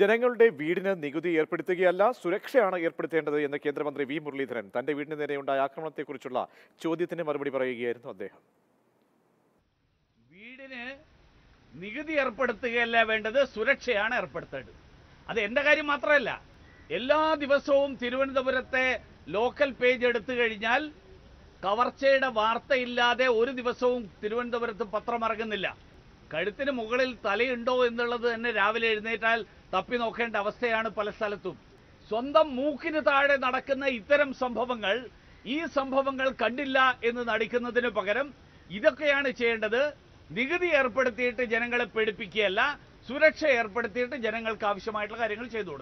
ജനങ്ങളുടെ വീടിന് നികുതി ഏർപ്പെടുത്തുകയല്ല, സുരക്ഷയാണ് ഏർപ്പെടുത്തേണ്ടത് എന്ന് കേന്ദ്രമന്ത്രി വി മുരളീധരൻ തന്റെ വീടിന് നേരെയുണ്ടായ ആക്രമണത്തെക്കുറിച്ചുള്ള ചോദ്യത്തിന് മറുപടി പറയുകയായിരുന്നു അദ്ദേഹം. വീടിന് നികുതി ഏർപ്പെടുത്തുകയല്ല വേണ്ടത്, സുരക്ഷയാണ് ഏർപ്പെടുത്തേണ്ടത്. അത് എന്റെ കാര്യം മാത്രമല്ല, എല്ലാ ദിവസവും തിരുവനന്തപുരത്തെ ലോക്കൽ പേജ് എടുത്തു കഴിഞ്ഞാൽ കവർച്ചയുടെ വാർത്തയില്ലാതെ ഒരു ദിവസവും തിരുവനന്തപുരത്ത് പത്രം ഇറങ്ങുന്നില്ല. കഴുത്തിന് മുകളിൽ തലയുണ്ടോ എന്നുള്ളത് തന്നെ രാവിലെ എഴുന്നേറ്റാൽ തപ്പി നോക്കേണ്ട അവസ്ഥയാണ് പല സ്ഥലത്തും. സ്വന്തം മൂക്കിന് താഴെ നടക്കുന്ന ഇത്തരം സംഭവങ്ങൾ, ഈ സംഭവങ്ങൾ കണ്ടില്ല എന്ന് നടിക്കുന്നതിന് പകരം ഇതൊക്കെയാണ് ചെയ്യേണ്ടത്. നികുതി ഏർപ്പെടുത്തിയിട്ട് ജനങ്ങളെ പേടിപ്പിക്കുകയല്ല, സുരക്ഷ ഏർപ്പെടുത്തിയിട്ട് ജനങ്ങൾക്ക് ആവശ്യമായിട്ടുള്ള കാര്യങ്ങൾ ചെയ്തു കൊടുക്കും.